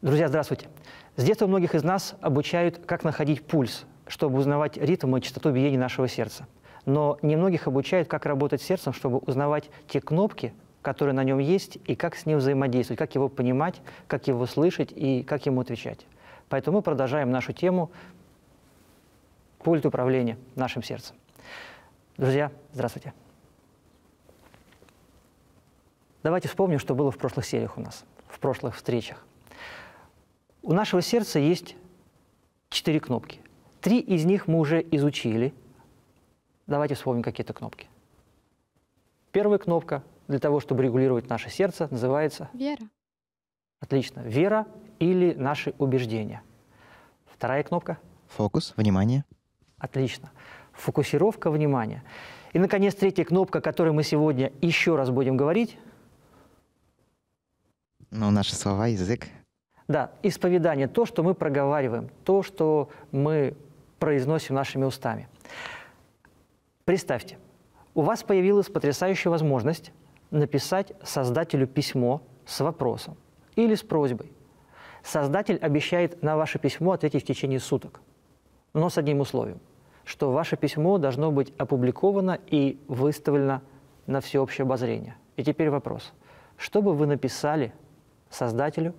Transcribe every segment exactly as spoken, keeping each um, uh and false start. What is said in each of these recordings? Друзья, здравствуйте. С детства многих из нас обучают, как находить пульс, чтобы узнавать ритм и частоту биения нашего сердца. Но немногих обучают, как работать с сердцем, чтобы узнавать те кнопки, которые на нем есть, и как с ним взаимодействовать, как его понимать, как его слышать и как ему отвечать. Поэтому мы продолжаем нашу тему «Пульт управления нашим сердцем». Друзья, здравствуйте. Давайте вспомним, что было в прошлых сериях у нас, в прошлых встречах. У нашего сердца есть четыре кнопки. Три из них мы уже изучили. Давайте вспомним какие-то кнопки. Первая кнопка для того, чтобы регулировать наше сердце, называется... Вера. Отлично. Вера или наши убеждения. Вторая кнопка. Фокус, внимание. Отлично. Фокусировка внимания. И, наконец, третья кнопка, о которой мы сегодня еще раз будем говорить. Ну, наши слова, язык. Да, исповедание, то, что мы проговариваем, то, что мы произносим нашими устами. Представьте, у вас появилась потрясающая возможность написать создателю письмо с вопросом или с просьбой. Создатель обещает на ваше письмо ответить в течение суток, но с одним условием, что ваше письмо должно быть опубликовано и выставлено на всеобщее обозрение. И теперь вопрос, что бы вы написали создателю,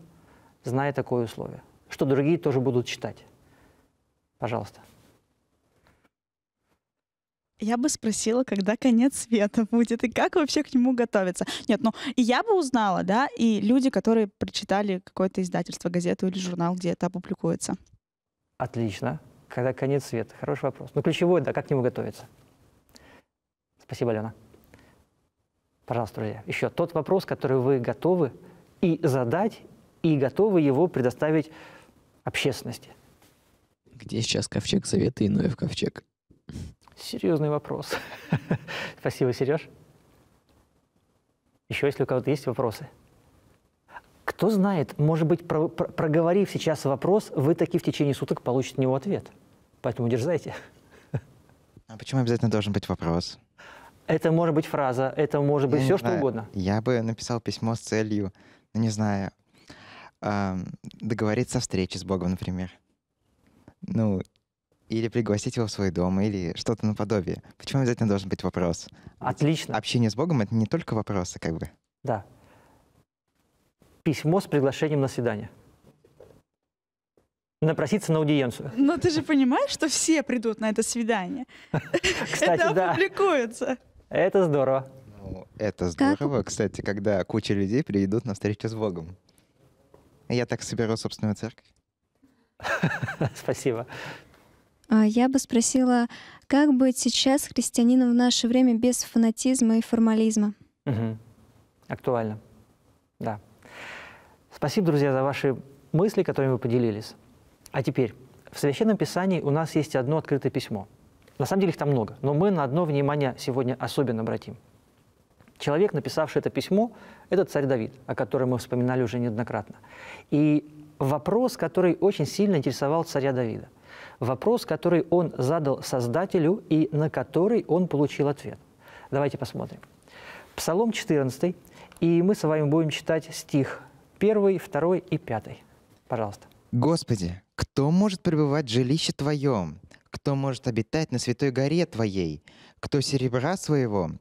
зная такое условие, что другие тоже будут читать? Пожалуйста. Я бы спросила, когда конец света будет, и как вообще к нему готовиться. Нет, ну, и я бы узнала, да, и люди, которые прочитали какое-то издательство, газету или журнал, где это опубликуется. Отлично. Когда конец света? Хороший вопрос. Ну, ключевой, да, как к нему готовиться. Спасибо, Алёна. Пожалуйста, друзья. Еще тот вопрос, который вы готовы и задать, и готовы его предоставить общественности. Где сейчас ковчег Завета и Ноев ковчег? Серьезный вопрос. Спасибо, Сереж. Еще, если у кого-то есть вопросы. Кто знает, может быть, про про проговорив сейчас вопрос, вы таки в течение суток получите на него ответ. Поэтому дерзайте. А почему обязательно должен быть вопрос? Это может быть фраза, это может быть все, что угодно. Я бы написал письмо с целью, не знаю, договориться о встрече с Богом, например. Ну, или пригласить его в свой дом, или что-то наподобие. Почему обязательно должен быть вопрос? Отлично. Ведь общение с Богом — это не только вопросы, как бы. Да. Письмо с приглашением на свидание. Напроситься на аудиенцию. Но ты же понимаешь, что все придут на это свидание? Кстати, да. Это опубликуется. Это здорово. Это здорово, кстати, когда куча людей придут на встречу с Богом. Я так соберу собственную церковь. Спасибо. Я бы спросила, как быть сейчас христианином в наше время без фанатизма и формализма? Угу. Актуально. Да. Спасибо, друзья, за ваши мысли, которыми вы поделились. А теперь, в Священном Писании у нас есть одно открытое письмо. На самом деле их там много, но мы на одно внимание сегодня особенно обратим. Человек, написавший это письмо, это царь Давид, о котором мы вспоминали уже неоднократно. И вопрос, который очень сильно интересовал царя Давида. Вопрос, который он задал Создателю и на который он получил ответ. Давайте посмотрим. Псалом четырнадцатый, и мы с вами будем читать стих первый, второй и пятый. Пожалуйста. «Господи, кто может пребывать в жилище Твоем? Кто может обитать на святой горе Твоей? Кто серебра своего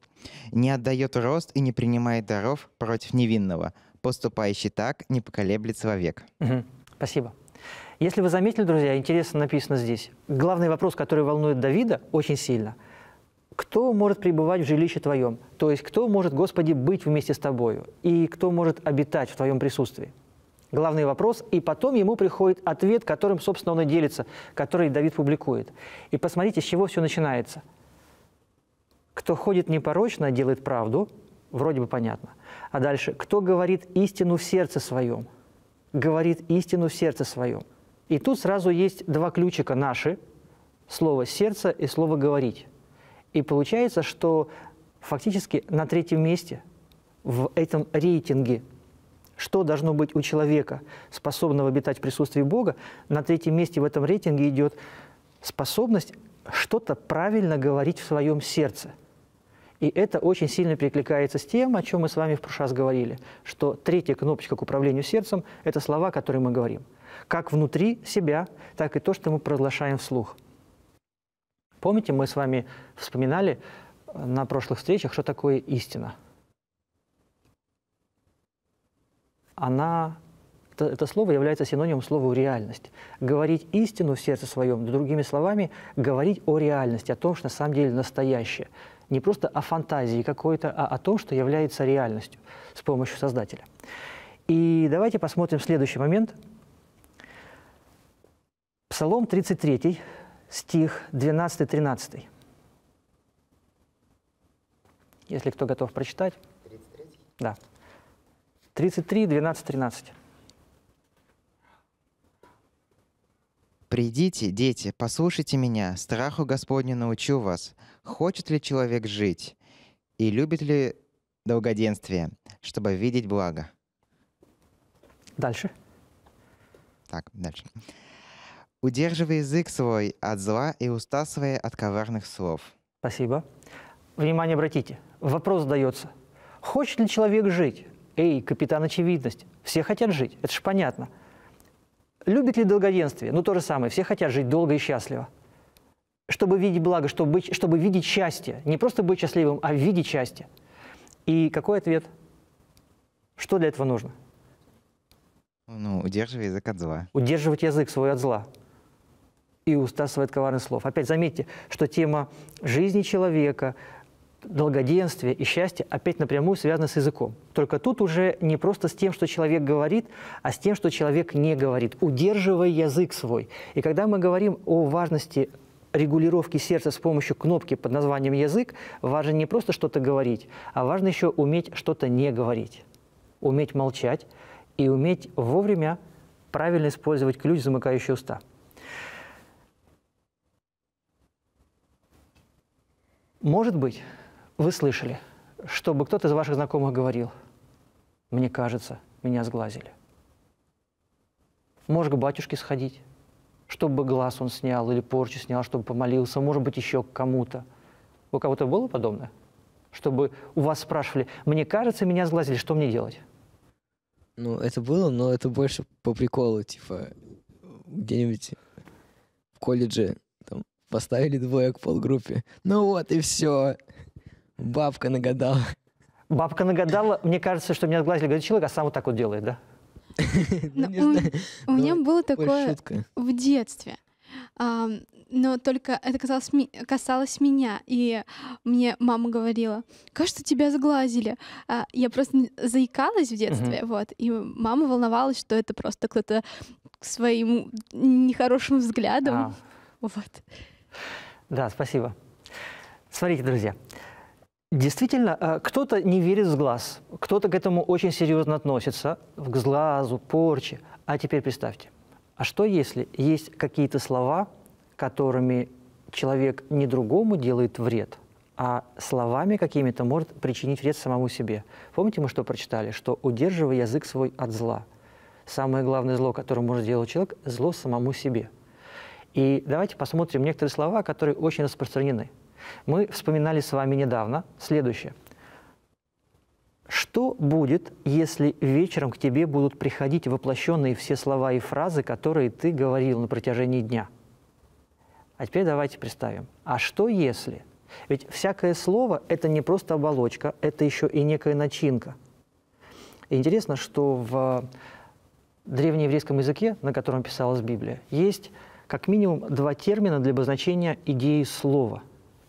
не отдает рост и не принимает даров против невинного, поступающий так не поколеблется вовек». Угу. Спасибо. Если вы заметили, друзья, интересно написано здесь. Главный вопрос, который волнует Давида очень сильно. Кто может пребывать в жилище Твоем? То есть, кто может, Господи, быть вместе с Тобою? И кто может обитать в Твоем присутствии? Главный вопрос, и потом ему приходит ответ, которым, собственно, он и делится, который Давид публикует. И посмотрите, с чего все начинается. Кто ходит непорочно, делает правду, вроде бы понятно. А дальше, кто говорит истину в сердце своем, говорит истину в сердце своем. И тут сразу есть два ключика наши, слово «сердце» и слово «говорить». И получается, что фактически на третьем месте в этом рейтинге, что должно быть у человека, способного обитать в присутствии Бога, на третьем месте в этом рейтинге идет способность что-то правильно говорить в своем сердце. И это очень сильно перекликается с тем, о чем мы с вами в прошлый раз говорили, что третья кнопочка к управлению сердцем – это слова, которые мы говорим. Как внутри себя, так и то, что мы проглашаем вслух. Помните, мы с вами вспоминали на прошлых встречах, что такое истина? Она, это слово является синонимом слова «реальность». Говорить истину в сердце своем, другими словами, говорить о реальности, о том, что на самом деле настоящее. Не просто о фантазии какой-то, а о том, что является реальностью с помощью Создателя. И давайте посмотрим следующий момент. Псалом тридцать три, стих двенадцать тринадцать. Если кто готов прочитать. тридцать три? Да. тридцать три, двенадцать, тринадцать. «Придите, дети, послушайте меня, страху Господню научу вас, хочет ли человек жить, и любит ли долгоденствие, чтобы видеть благо». Дальше. Так, дальше. «Удерживай язык свой от зла и уста свои от коварных слов». Спасибо. Внимание обратите. Вопрос задается. Хочет ли человек жить? Эй, капитан очевидность. Все хотят жить, это же понятно. Любит ли долгоденствие? Ну, то же самое. Все хотят жить долго и счастливо. Чтобы видеть благо, чтобы, быть, чтобы видеть счастье. Не просто быть счастливым, а видеть счастье. И какой ответ? Что для этого нужно? Ну, удерживай язык от зла. Удерживать язык свой от зла. И уста свои от коварных слов. Опять заметьте, что тема жизни человека, долгоденствие и счастье опять напрямую связано с языком. Только тут уже не просто с тем, что человек говорит, а с тем, что человек не говорит, удерживая язык свой. И когда мы говорим о важности регулировки сердца с помощью кнопки под названием «язык», важно не просто что-то говорить, а важно еще уметь что-то не говорить, уметь молчать и уметь вовремя правильно использовать ключ, замыкающий уста. Может быть, вы слышали, чтобы кто-то из ваших знакомых говорил: «Мне кажется, меня сглазили». Может, к батюшке сходить, чтобы глаз он снял или порчу снял, чтобы помолился, может быть, еще к кому-то. У кого-то было подобное? Чтобы у вас спрашивали: «Мне кажется, меня сглазили, что мне делать?» Ну, это было, но это больше по приколу, типа, где-нибудь в колледже. Поставили двоек в полгруппе. Ну вот и все. Бабка нагадала. Бабка нагадала. Мне кажется, что меня сглазили, говорит человек, а сам вот так вот делает, да? У меня было такое в детстве. Но только это касалось меня. И мне мама говорила: «Кажется, тебя сглазили». Я просто заикалась в детстве. И мама волновалась, что это просто кто-то своим нехорошим взглядом. Вот. Да, спасибо. Смотрите, друзья, действительно, кто-то не верит в сглаз, кто-то к этому очень серьезно относится, к сглазу, порче. А теперь представьте, а что если есть какие-то слова, которыми человек не другому делает вред, а словами какими-то может причинить вред самому себе? Помните, мы что прочитали? Что удерживая язык свой от зла. Самое главное зло, которое может делать человек, зло самому себе. И давайте посмотрим некоторые слова, которые очень распространены. Мы вспоминали с вами недавно следующее. Что будет, если вечером к тебе будут приходить воплощенные все слова и фразы, которые ты говорил на протяжении дня? А теперь давайте представим. А что если? Ведь всякое слово – это не просто оболочка, это еще и некая начинка. Интересно, что в древнееврейском языке, на котором писалась Библия, есть как минимум два термина для обозначения идеи слова.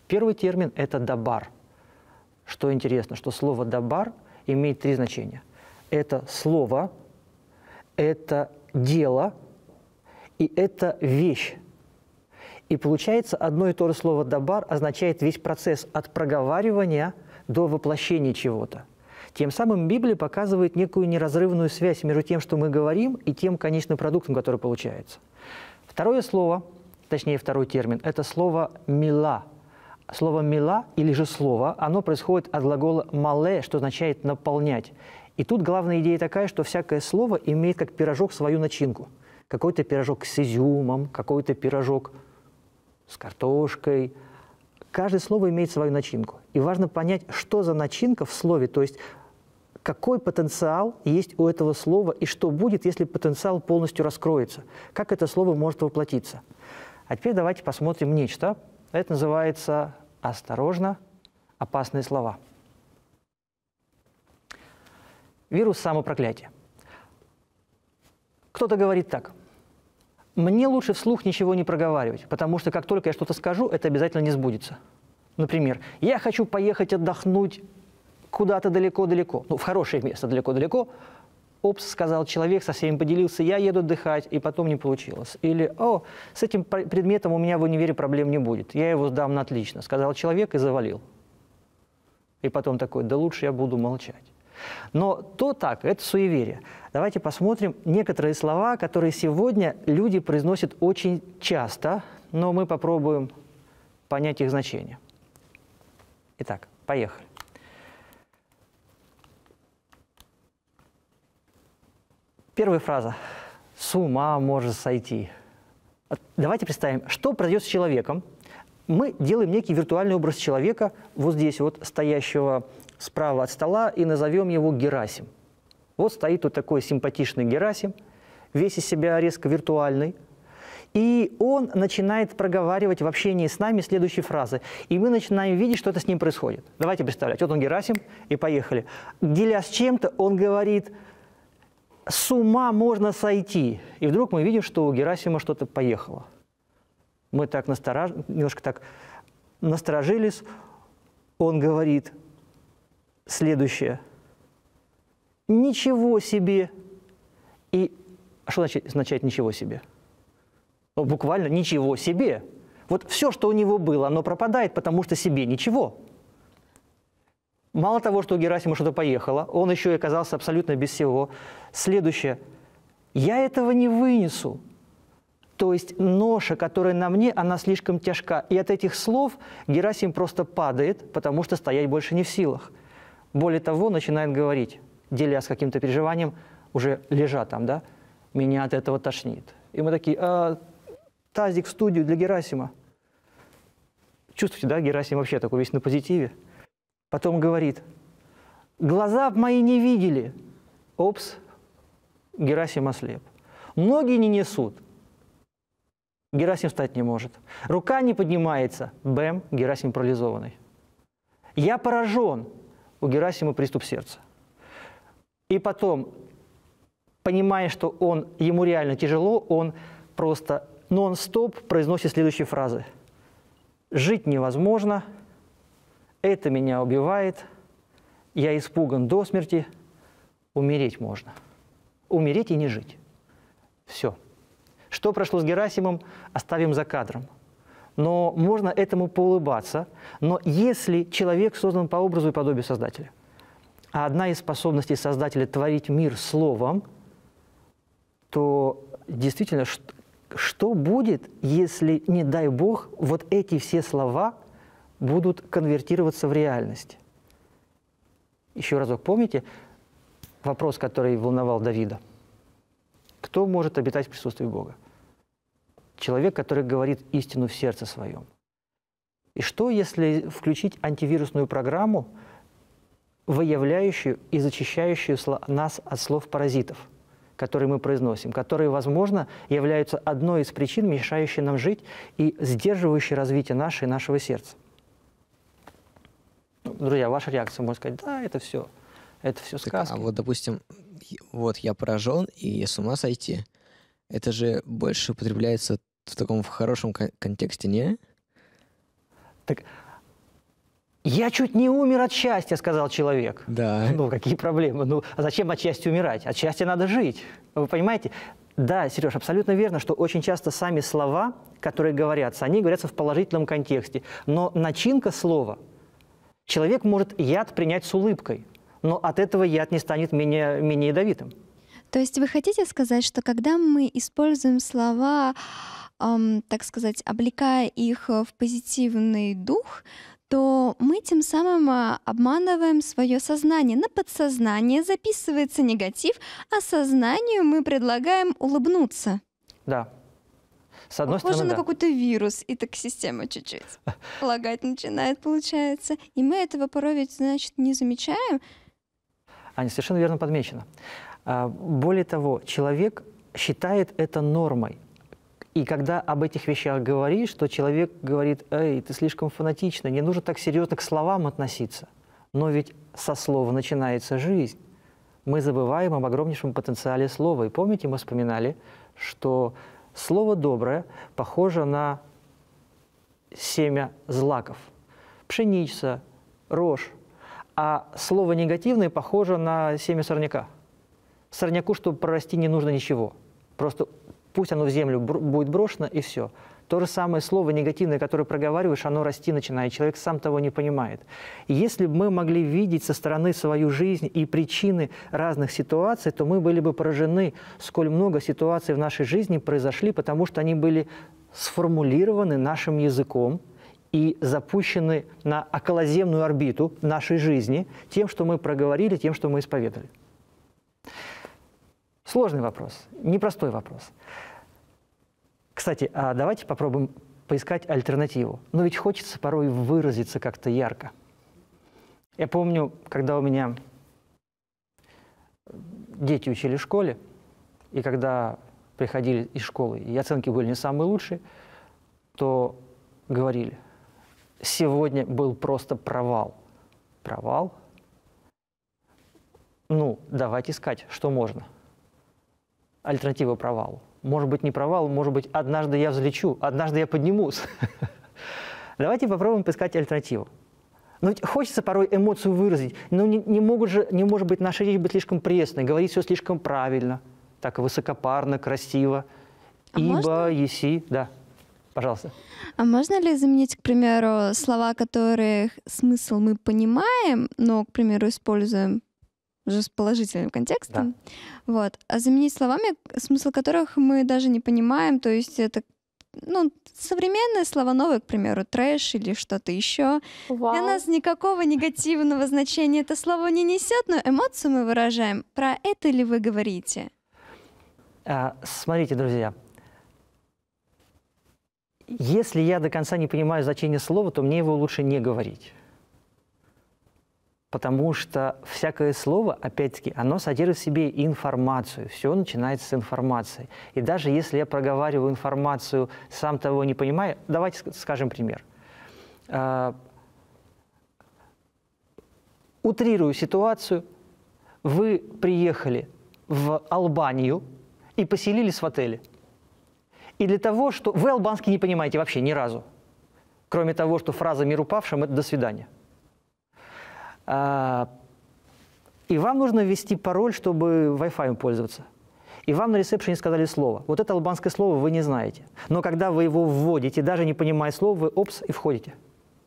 Первый термин – это «дабар». Что интересно, что слово «дабар» имеет три значения. Это слово, это дело и это вещь. И получается, одно и то же слово «дабар» означает весь процесс от проговаривания до воплощения чего-то. Тем самым Библия показывает некую неразрывную связь между тем, что мы говорим, и тем конечным продуктом, который получается. Второе слово, точнее второй термин, это слово «мила». Слово «мила» или же «слово», оно происходит от глагола «мале», что означает «наполнять». И тут главная идея такая, что всякое слово имеет как пирожок свою начинку. Какой-то пирожок с изюмом, какой-то пирожок с картошкой, Каждое слово имеет свою начинку. И важно понять, что за начинка в слове, то есть какой потенциал есть у этого слова и что будет, если потенциал полностью раскроется, как это слово может воплотиться. А теперь давайте посмотрим нечто. Это называется «Осторожно, опасные слова». Вирус самопроклятия. Кто-то говорит так. Мне лучше вслух ничего не проговаривать, потому что как только я что-то скажу, это обязательно не сбудется. Например, я хочу поехать отдохнуть куда-то далеко-далеко, ну, в хорошее место далеко-далеко. Опс, сказал человек, со всеми поделился, я еду отдыхать, и потом не получилось. Или, о, с этим предметом у меня в универе проблем не будет, я его сдам на отлично, сказал человек и завалил. И потом такой, да лучше я буду молчать. Но то так, это суеверие. Давайте посмотрим некоторые слова, которые сегодня люди произносят очень часто, но мы попробуем понять их значение. Итак, поехали. Первая фраза. С ума может сойти. Давайте представим, что произойдет с человеком. Мы делаем некий виртуальный образ человека, вот здесь вот стоящего справа от стола, и назовем его Герасим. Вот стоит вот такой симпатичный Герасим, весь из себя резко виртуальный. И он начинает проговаривать в общении с нами следующие фразы. И мы начинаем видеть, что это с ним происходит. Давайте представлять. Вот он Герасим, и поехали. Делясь чем-то, он говорит... С ума можно сойти. И вдруг мы видим, что у Герасима что-то поехало. Мы так насторож... немножко так насторожились. Он говорит следующее. Ничего себе. И что значит, означает ничего себе? Ну, буквально ничего себе. Вот все, что у него было, оно пропадает, потому что себе ничего. Мало того, что у Герасима что-то поехало, он еще и оказался абсолютно без всего. Следующее. Я этого не вынесу. То есть ноша, которая на мне, она слишком тяжка. И от этих слов Герасим просто падает, потому что стоять больше не в силах. Более того, начинает говорить, делясь каким-то переживанием, уже лежа там, да, меня от этого тошнит. И мы такие, а, тазик в студию для Герасима. Чувствуете, да, Герасим вообще такой весь на позитиве. Потом говорит, глаза мои не видели. Опс, Герасим ослеп. Ноги не несут. Герасим встать не может. Рука не поднимается. Бэм, Герасим парализованный. Я поражен. У Герасима приступ сердца. И потом, понимая, что он, ему реально тяжело, он просто нон-стоп произносит следующие фразы. Жить невозможно. Это меня убивает, я испуган до смерти, умереть можно. Умереть и не жить. Все. Что прошло с Герасимом, оставим за кадром. Но можно этому поулыбаться, но если человек создан по образу и подобию Создателя, а одна из способностей Создателя – творить мир словом, то действительно, что будет, если, не дай Бог, вот эти все слова – будут конвертироваться в реальность. Еще разок помните вопрос, который волновал Давида? Кто может обитать в присутствии Бога? Человек, который говорит истину в сердце своем. И что, если включить антивирусную программу, выявляющую и зачищающую нас от слов-паразитов, которые мы произносим, которые, возможно, являются одной из причин, мешающей нам жить и сдерживающей развитие нашей и нашего сердца? Друзья, ваша реакция может сказать, да, это все, это все сказки. А вот, допустим, вот я поражен и я с ума сойти. Это же больше употребляется в таком в хорошем контексте, не? Так, я чуть не умер от счастья, сказал человек. Да. Ну, какие проблемы? Ну, а зачем от счастья умирать? От счастья надо жить. Вы понимаете? Да, Сереж, абсолютно верно, что очень часто сами слова, которые говорятся, они говорятся в положительном контексте. Но начинка слова... Человек может яд принять с улыбкой, но от этого яд не станет менее, менее ядовитым. То есть вы хотите сказать, что когда мы используем слова, эм, так сказать, облекая их в позитивный дух, то мы тем самым обманываем свое сознание. На подсознание записывается негатив, а сознанию мы предлагаем улыбнуться. Да. С одной Похоже стороны, на да. какой-то вирус, и так система чуть-чуть лагать начинает, получается. И мы этого порой ведь, значит, не замечаем. Аня, совершенно верно подмечено. Более того, человек считает это нормой. И когда об этих вещах говоришь, то человек говорит: «Эй, ты слишком фанатична, не нужно так серьезно к словам относиться». Но ведь со слова начинается жизнь. Мы забываем об огромнейшем потенциале слова. И помните, мы вспоминали, что слово «доброе» похоже на семя злаков. Пшеница, рожь. А слово «негативное» похоже на семя сорняка. Сорняку, чтобы прорасти, не нужно ничего. Просто пусть оно в землю будет брошено, и все. То же самое слово негативное, которое проговариваешь, оно расти начинает. Человек сам того не понимает. Если бы мы могли видеть со стороны свою жизнь и причины разных ситуаций, то мы были бы поражены, сколь много ситуаций в нашей жизни произошли, потому что они были сформулированы нашим языком и запущены на околоземную орбиту нашей жизни тем, что мы проговорили, тем, что мы исповедали. Сложный вопрос, непростой вопрос. Кстати, а давайте попробуем поискать альтернативу. Но ведь хочется порой выразиться как-то ярко. Я помню, когда у меня дети учили в школе, и когда приходили из школы, и оценки были не самые лучшие, то говорили: сегодня был просто провал. Провал? Ну, давайте искать, что можно. Альтернатива провалу. Может быть, не провал, может быть, однажды я взлечу, однажды я поднимусь. Давайте попробуем поискать альтернативу. Но ведь хочется порой эмоцию выразить, но не, не, могут же, не может быть наша речь быть слишком пресной, говорить все слишком правильно, так высокопарно, красиво. А Ибо, можно? еси, да. Пожалуйста. А можно ли заменить, к примеру, слова, которых смысл мы понимаем, но, к примеру, используем уже с положительным контекстом, да. вот. а заменить словами, смысл которых мы даже не понимаем, то есть это ну, современные слова, новые, к примеру, трэш или что-то еще. Вау. Для нас никакого негативного значения это слово не несет, но эмоцию мы выражаем. Про это ли вы говорите? А, смотрите, друзья, если я до конца не понимаю значение слова, то мне его лучше не говорить. Потому что всякое слово, опять-таки, оно содержит в себе информацию. Все начинается с информации. И даже если я проговариваю информацию, сам того не понимая, давайте скажем пример. Утрирую ситуацию. Вы приехали в Албанию и поселились в отеле. И для того, что вы албанский не понимаете вообще ни разу. Кроме того, что фраза «мир упавшим» — это «до свидания». И вам нужно ввести пароль, чтобы вай-фай пользоваться. И вам на ресепшене сказали слово. Вот это албанское слово вы не знаете. Но когда вы его вводите, даже не понимая слова, вы опс и входите.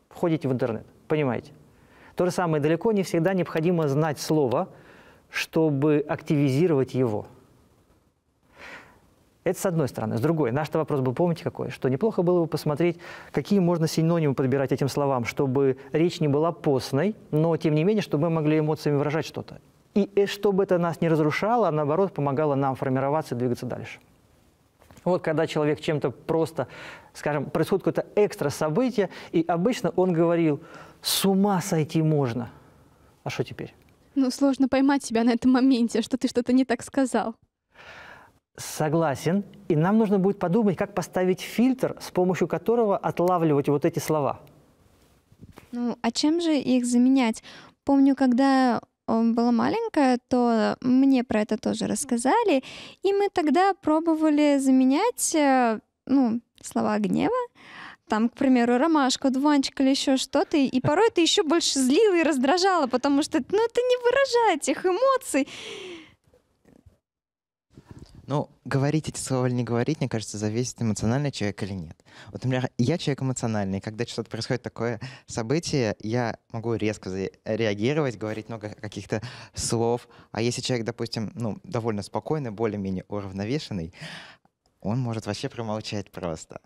Входите в интернет. Понимаете? То же самое. Далеко не всегда необходимо знать слово, чтобы активизировать его. Это с одной стороны. С другой, наш вопрос был, помните, какой? Что неплохо было бы посмотреть, какие можно синонимы подбирать этим словам, чтобы речь не была постной, но, тем не менее, чтобы мы могли эмоциями выражать что-то. И чтобы это нас не разрушало, а, наоборот, помогало нам формироваться и двигаться дальше. Вот когда человек чем-то просто, скажем, происходит какое-то экстра событие, и обычно он говорил: «С ума сойти можно». А что теперь? Ну, сложно поймать себя на этом моменте, что ты что-то не так сказал. Согласен. И нам нужно будет подумать, как поставить фильтр, с помощью которого отлавливать вот эти слова. Ну, а чем же их заменять? Помню, когда была маленькая, то мне про это тоже рассказали. И мы тогда пробовали заменять ну, слова гнева. Там, к примеру, ромашку, дуванчик или еще что-то. И порой это еще больше злило и раздражало, потому что ну, это не выражает их эмоций. Ну, говорить эти слова или не говорить, мне кажется, зависит, эмоциональный человек или нет. Вот, например, я человек эмоциональный. Когда что-то происходит такое событие, я могу резко реагировать, говорить много каких-то слов. А если человек, допустим, ну, довольно спокойный, более-менее уравновешенный, он может вообще промолчать просто.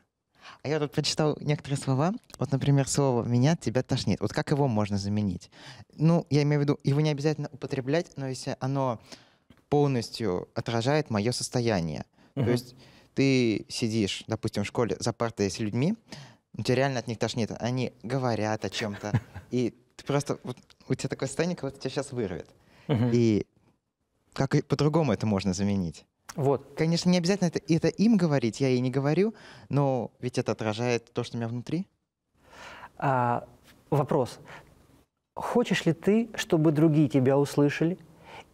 А я тут прочитал некоторые слова. Вот, например, слово «меня» тебя тошнит. Вот как его можно заменить? Ну, я имею в виду, его не обязательно употреблять, но если оно полностью отражает мое состояние. Uh-huh. То есть ты сидишь, допустим, в школе за партой с людьми, у тебя реально от них тошнит, они говорят о чем-то, и ты просто, вот, у тебя такое состояние, как будто тебя сейчас вырвет. Угу. И как и по-другому это можно заменить. Вот. Конечно, не обязательно это, это им говорить, я ей не говорю, но ведь это отражает то, что у меня внутри. А, вопрос. Хочешь ли ты, чтобы другие тебя услышали,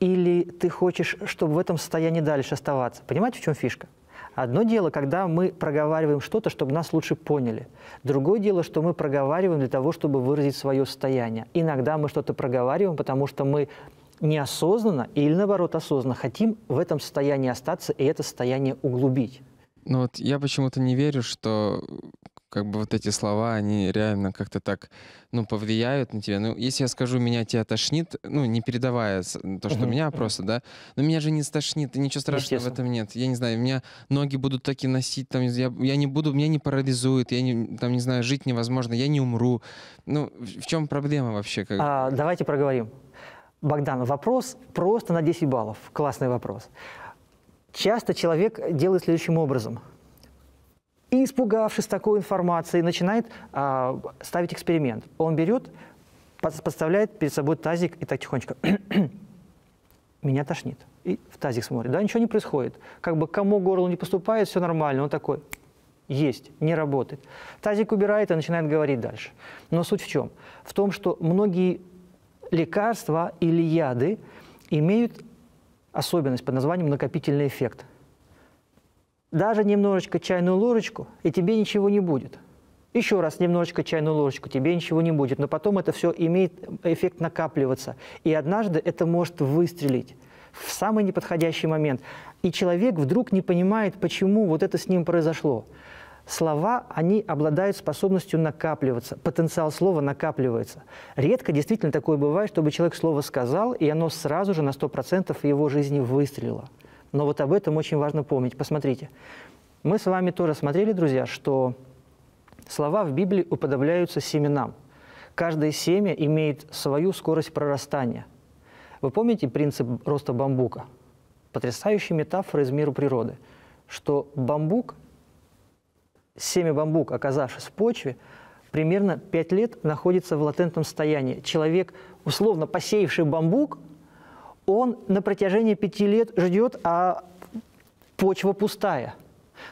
или ты хочешь, чтобы в этом состоянии дальше оставаться? Понимаете, в чем фишка? Одно дело, когда мы проговариваем что-то, чтобы нас лучше поняли. Другое дело, что мы проговариваем для того, чтобы выразить свое состояние. Иногда мы что-то проговариваем, потому что мы неосознанно или, наоборот, осознанно хотим в этом состоянии остаться и это состояние углубить. Ну вот я почему-то не верю, что как бы вот эти слова, они реально как-то так, ну, повлияют на тебя. Ну, если я скажу, меня тебя тошнит, ну, не передавая то, что меня просто, да, но меня же не стошнит, и ничего страшного в этом нет. Я не знаю, меня ноги будут так и носить, там, я, я не буду, меня не парализует, я не, там, не знаю, жить невозможно, я не умру. Ну, в чем проблема вообще? Как... А, давайте проговорим. Богдан, вопрос просто на десять баллов. Классный вопрос. Часто человек делает следующим образом. И, испугавшись такой информации, начинает а, ставить эксперимент. Он берет, подставляет перед собой тазик и так тихонечко. Меня тошнит. И в тазик смотрит. Да, ничего не происходит. Как бы кому горло не поступает, все нормально. Он такой, есть, не работает. Тазик убирает и начинает говорить дальше. Но суть в чем? В том, что многие лекарства или яды имеют особенность под названием накопительный эффект. Даже немножечко чайную ложечку, и тебе ничего не будет. Еще раз немножечко чайную ложечку, тебе ничего не будет. Но потом это все имеет эффект накапливаться. И однажды это может выстрелить в самый неподходящий момент. И человек вдруг не понимает, почему вот это с ним произошло. Слова, они обладают способностью накапливаться. Потенциал слова накапливается. Редко действительно такое бывает, чтобы человек слово сказал, и оно сразу же на сто процентов его жизни выстрелило. Но вот об этом очень важно помнить. Посмотрите. Мы с вами тоже смотрели, друзья, что слова в Библии уподобляются семенам. Каждое семя имеет свою скорость прорастания. Вы помните принцип роста бамбука? Потрясающая метафора из мира природы, что бамбук... Семя бамбука, оказавшись в почве, примерно пять лет находится в латентном состоянии. Человек, условно посеявший бамбук, он на протяжении пяти лет ждет, а почва пустая.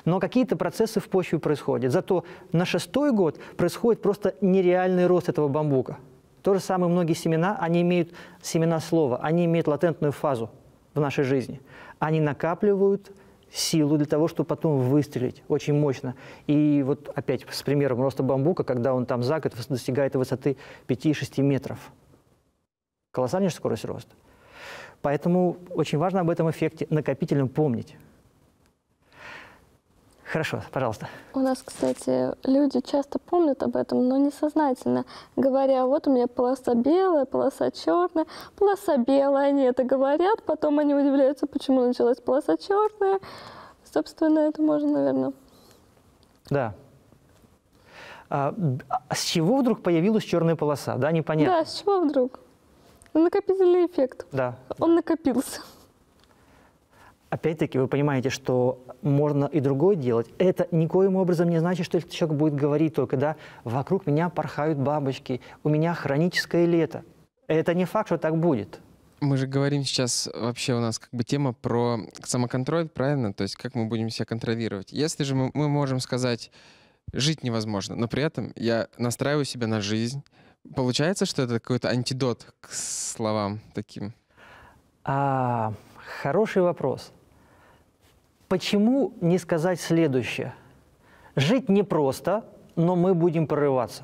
Но какие-то процессы в почве происходят. Зато на шестой год происходит просто нереальный рост этого бамбука. То же самое многие семена, они имеют семена слова, они имеют латентную фазу в нашей жизни. Они накапливают силу для того, чтобы потом выстрелить очень мощно. И вот опять с примером роста бамбука, когда он там за год достигает высоты пяти-шести метров. Колоссальная же скорость роста. Поэтому очень важно об этом эффекте накопительном помнить. Хорошо, пожалуйста. У нас, кстати, люди часто помнят об этом, но несознательно, говоря, вот у меня полоса белая, полоса черная, полоса белая, они это говорят, потом они удивляются, почему началась полоса черная. Собственно, это можно, наверное. Да. А, с чего вдруг появилась черная полоса, да, непонятно? Да, с чего вдруг? Накопительный эффект. Да. Он накопился. Опять-таки, вы понимаете, что можно и другое делать. Это никоим образом не значит, что этот человек будет говорить только, да, вокруг меня порхают бабочки, у меня хроническое лето. Это не факт, что так будет. Мы же говорим сейчас, вообще у нас как бы тема про самоконтроль, правильно? То есть как мы будем себя контролировать. Если же мы, мы можем сказать, жить невозможно, но при этом я настраиваю себя на жизнь, получается, что это какой-то антидот к словам таким? А, хороший вопрос. Почему не сказать следующее? Жить непросто, но мы будем прорываться.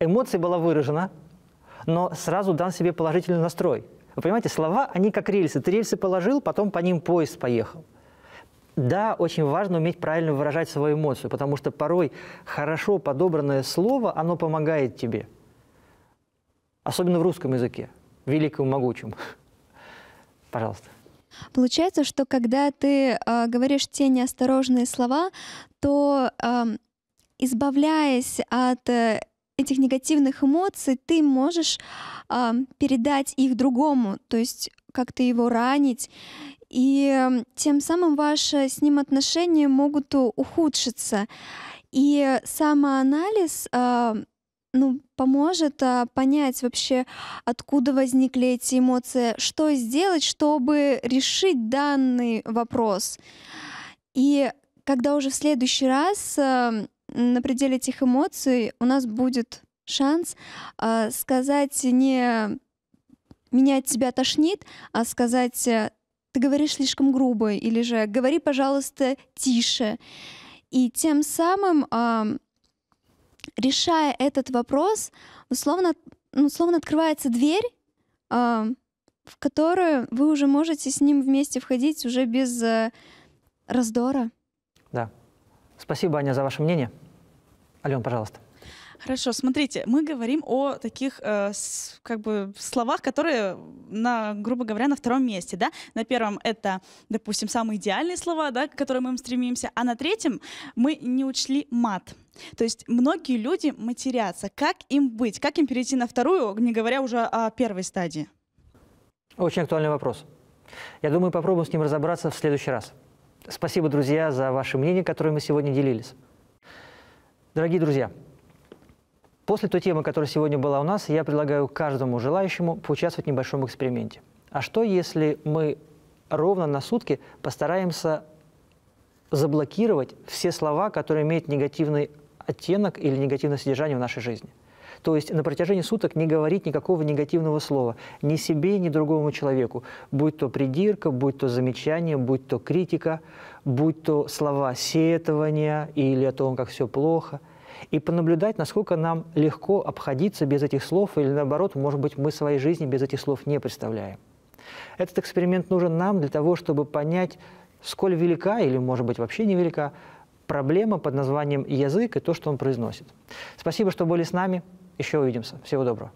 Эмоция была выражена, но сразу дан себе положительный настрой. Вы понимаете, слова, они как рельсы. Ты рельсы положил, потом по ним поезд поехал. Да, очень важно уметь правильно выражать свою эмоцию, потому что порой хорошо подобранное слово, оно помогает тебе. Особенно в русском языке, великом и могучем. Пожалуйста. Получается, что когда ты э, говоришь те неосторожные слова, то, э, избавляясь от э, этих негативных эмоций, ты можешь э, передать их другому, то есть как-то его ранить и тем самым ваши с ним отношения могут ухудшиться. И самоанализ ну, поможет понять вообще, откуда возникли эти эмоции, что сделать, чтобы решить данный вопрос. И когда уже в следующий раз на пределе этих эмоций у нас будет шанс э, сказать не «меня от тебя тошнит», а сказать «ты говоришь слишком грубо» или же «говори, пожалуйста, тише». И тем самым, э, решая этот вопрос, условно, условно открывается дверь, э, в которую вы уже можете с ним вместе входить уже без э, раздора. Да. Спасибо, Аня, за ваше мнение. Алёна, пожалуйста. Хорошо, смотрите, мы говорим о таких э, с, как бы словах, которые, на, грубо говоря, на втором месте, да? На первом это, допустим, самые идеальные слова, да, к которым мы стремимся, а на третьем мы не учли мат. То есть многие люди матерятся. Как им быть? Как им перейти на вторую, не говоря уже о первой стадии? Очень актуальный вопрос. Я думаю, попробуем с ним разобраться в следующий раз. Спасибо, друзья, за ваше мнение, которое мы сегодня делились. Дорогие друзья, после той темы, которая сегодня была у нас, я предлагаю каждому желающему поучаствовать в небольшом эксперименте. А что, если мы ровно на сутки постараемся заблокировать все слова, которые имеют негативный оттенок или негативное содержание в нашей жизни? То есть на протяжении суток не говорить никакого негативного слова ни себе, ни другому человеку. Будь то придирка, будь то замечание, будь то критика, будь то слова сетования или о том, как все плохо. И понаблюдать, насколько нам легко обходиться без этих слов, или наоборот, может быть, мы своей жизни без этих слов не представляем. Этот эксперимент нужен нам для того, чтобы понять, сколь велика, или, может быть, вообще невелика, проблема под названием язык и то, что он произносит. Спасибо, что были с нами. Еще увидимся. Всего доброго.